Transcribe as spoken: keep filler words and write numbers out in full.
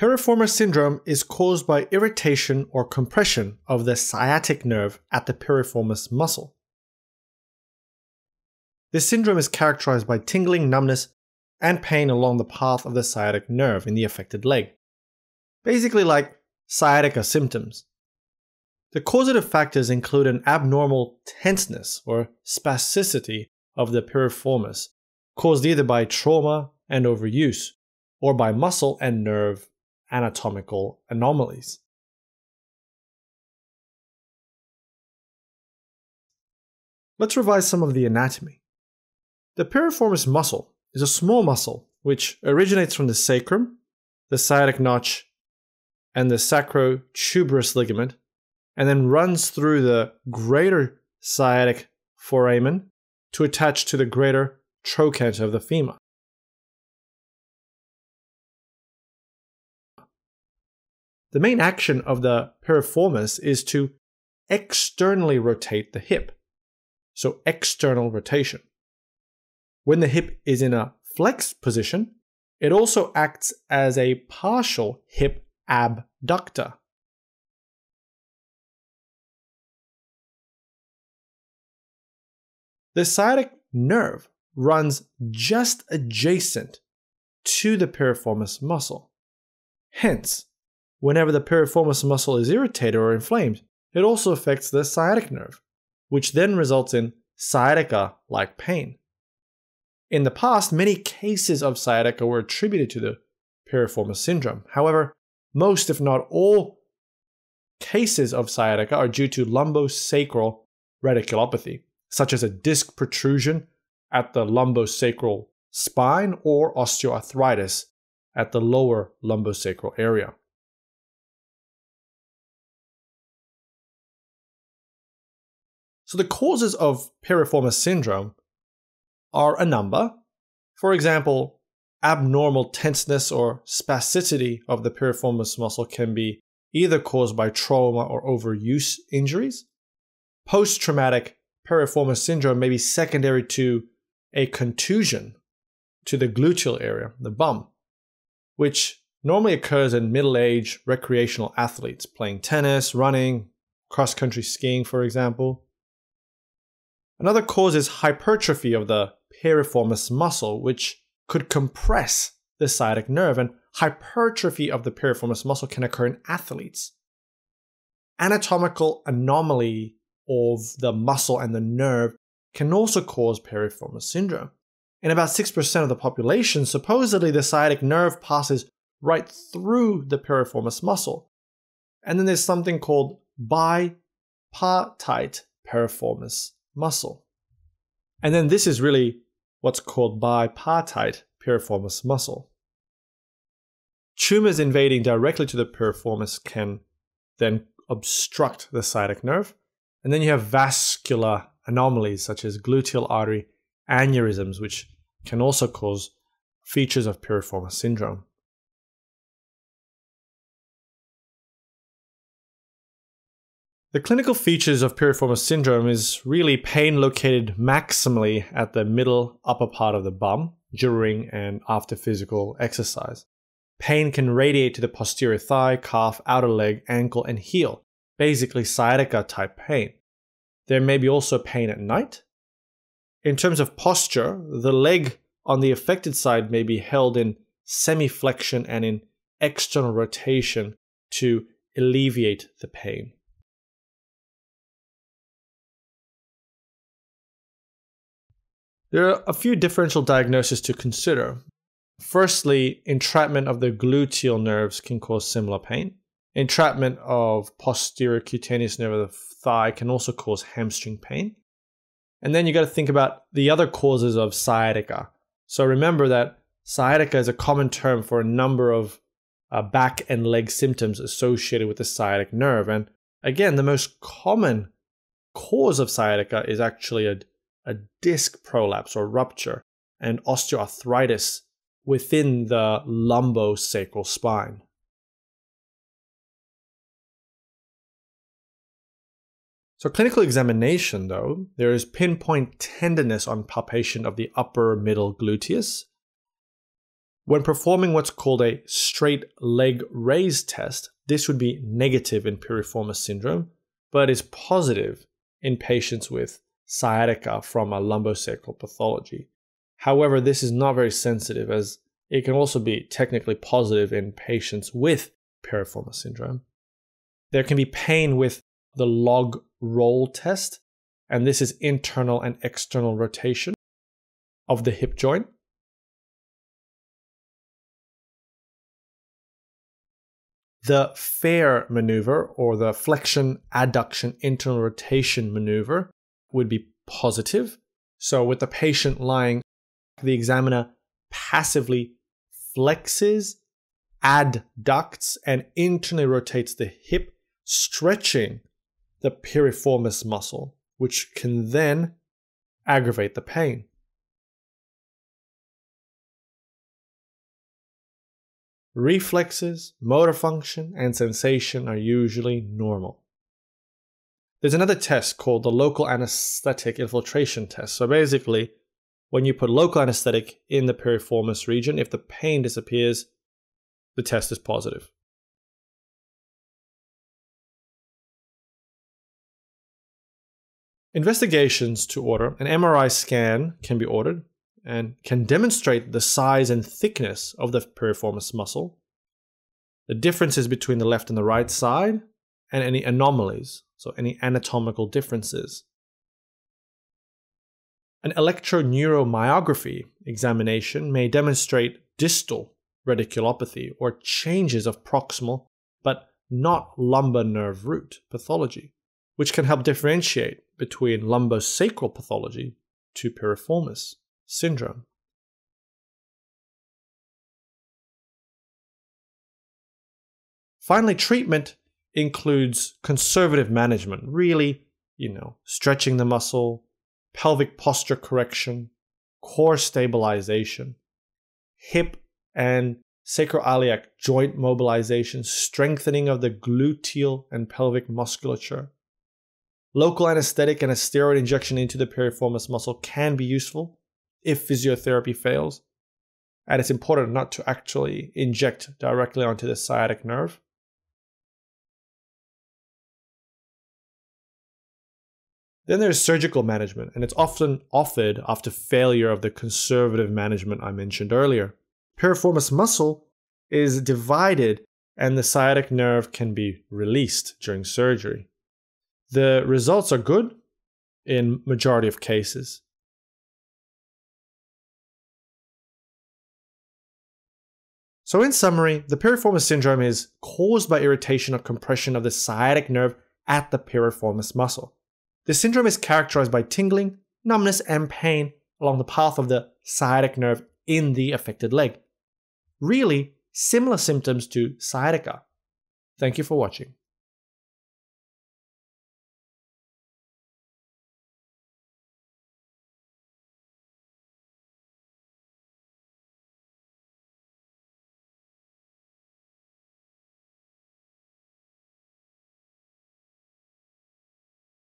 Piriformis syndrome is caused by irritation or compression of the sciatic nerve at the piriformis muscle. This syndrome is characterized by tingling, numbness, and pain along the path of the sciatic nerve in the affected leg, basically like sciatica symptoms. The causative factors include an abnormal tenseness or spasticity of the piriformis, caused either by trauma and overuse, or by muscle and nerve anatomical anomalies. Let's revise some of the anatomy. The piriformis muscle is a small muscle which originates from the sacrum, the sciatic notch, and the sacro tuberous ligament, and then runs through the greater sciatic foramen to attach to the greater trochanter of the femur. The main action of the piriformis is to externally rotate the hip, so external rotation. When the hip is in a flexed position, it also acts as a partial hip abductor. The sciatic nerve runs just adjacent to the piriformis muscle. Hence, whenever the piriformis muscle is irritated or inflamed, it also affects the sciatic nerve, which then results in sciatica-like pain. In the past, many cases of sciatica were attributed to the piriformis syndrome. However, most, if not all, cases of sciatica are due to lumbosacral radiculopathy, such as a disc protrusion at the lumbosacral spine or osteoarthritis at the lower lumbosacral area. So the causes of piriformis syndrome are a number. For example, abnormal tenseness or spasticity of the piriformis muscle can be either caused by trauma or overuse injuries. Post-traumatic piriformis syndrome may be secondary to a contusion to the gluteal area, the bum, which normally occurs in middle-aged recreational athletes playing tennis, running, cross-country skiing, for example. Another cause is hypertrophy of the piriformis muscle, which could compress the sciatic nerve, and hypertrophy of the piriformis muscle can occur in athletes. Anatomical anomaly of the muscle and the nerve can also cause piriformis syndrome. In about six percent of the population, supposedly the sciatic nerve passes right through the piriformis muscle. And then there's something called bipartite piriformis muscle. And then this is really what's called bipartite piriformis muscle. Tumors invading directly to the piriformis can then obstruct the sciatic nerve. And then you have vascular anomalies such as gluteal artery aneurysms, which can also cause features of piriformis syndrome. The clinical features of piriformis syndrome is really pain located maximally at the middle upper part of the bum during and after physical exercise. Pain can radiate to the posterior thigh, calf, outer leg, ankle, and heel, basically sciatica type pain. There may be also pain at night. In terms of posture, the leg on the affected side may be held in semiflexion and in external rotation to alleviate the pain. There are a few differential diagnoses to consider. Firstly, entrapment of the gluteal nerves can cause similar pain. Entrapment of posterior cutaneous nerve of the thigh can also cause hamstring pain. And then you got to think about the other causes of sciatica. So remember that sciatica is a common term for a number of uh, back and leg symptoms associated with the sciatic nerve. And again, the most common cause of sciatica is actually a a disc prolapse or rupture, and osteoarthritis within the lumbosacral spine. So clinical examination though, there is pinpoint tenderness on palpation of the upper middle gluteus. When performing what's called a straight leg raise test, this would be negative in piriformis syndrome, but is positive in patients with sciatica from a lumbosacral pathology. However, this is not very sensitive, as it can also be technically positive in patients with piriformis syndrome. There can be pain with the log roll test, and this is internal and external rotation of the hip joint. The FAIR maneuver, or the flexion, adduction, internal rotation maneuver, would be positive. So with the patient lying, the examiner passively flexes, adducts, and internally rotates the hip, stretching the piriformis muscle, which can then aggravate the pain. Reflexes, motor function, and sensation are usually normal. There's another test called the local anesthetic infiltration test. So basically, when you put local anesthetic in the piriformis region, if the pain disappears, the test is positive. Investigations to order. An M R I scan can be ordered and can demonstrate the size and thickness of the piriformis muscle, the differences between the left and the right side, and any anomalies, so any anatomical differences. An electroneuromyography examination may demonstrate distal radiculopathy or changes of proximal but not lumbar nerve root pathology, which can help differentiate between lumbosacral pathology to piriformis syndrome. Finally, treatment includes conservative management, really, you know, stretching the muscle, pelvic posture correction, core stabilization, hip and sacroiliac joint mobilization, strengthening of the gluteal and pelvic musculature. Local anesthetic and a steroid injection into the piriformis muscle can be useful if physiotherapy fails, and it's important not to actually inject directly onto the sciatic nerve. Then there's surgical management, and it's often offered after failure of the conservative management I mentioned earlier. Piriformis muscle is divided and the sciatic nerve can be released during surgery. The results are good in majority of cases. So in summary, the piriformis syndrome is caused by irritation or compression of the sciatic nerve at the piriformis muscle. The syndrome is characterized by tingling, numbness, and pain along the path of the sciatic nerve in the affected leg. Really similar symptoms to sciatica. Thank you for watching.